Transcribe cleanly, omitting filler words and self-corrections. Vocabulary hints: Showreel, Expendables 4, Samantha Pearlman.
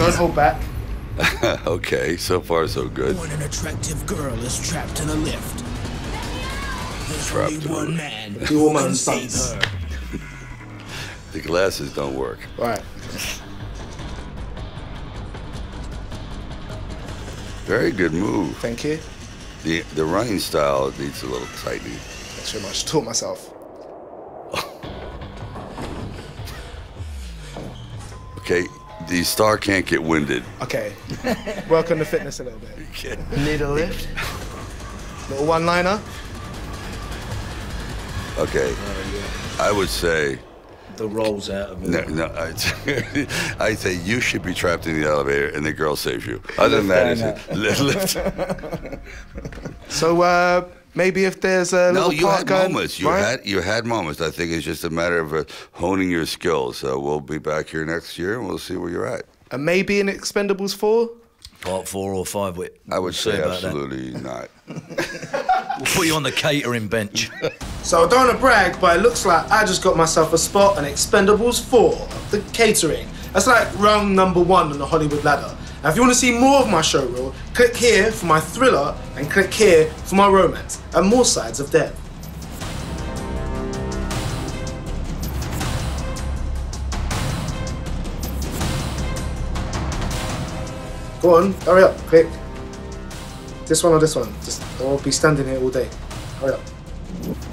Don't hold back. Okay, so far so good. When an attractive girl is trapped in a lift, there's only one man who can save her. The glasses don't work. All right. Very good move. Thank you. The running style needs a little tightening. Thanks very much. Taught myself. Okay, the star can't get winded. Okay. Work on the fitness a little bit. Are you kidding? Need a lift? Little one-liner. Okay. Oh, yeah. I would say the rolls out of me. No, I'd say you should be trapped in the elevator and the girl saves you. Other than that, it's lift. So maybe if there's a little you had moments. I think it's just a matter of honing your skills. So we'll be back here next year and we'll see where you're at. And maybe in Expendables 4? Part 4 or 5. I would say absolutely not. We'll put you on the catering bench. So I don't want to brag, but it looks like I just got myself a spot on Expendables 4, the catering. That's like round number 1 on the Hollywood ladder. Now if you want to see more of my show reel, click here for my thriller and click here for my romance and more sides of death. Go on, hurry up, click. This one or this one? I'll be standing here all day. Hurry up.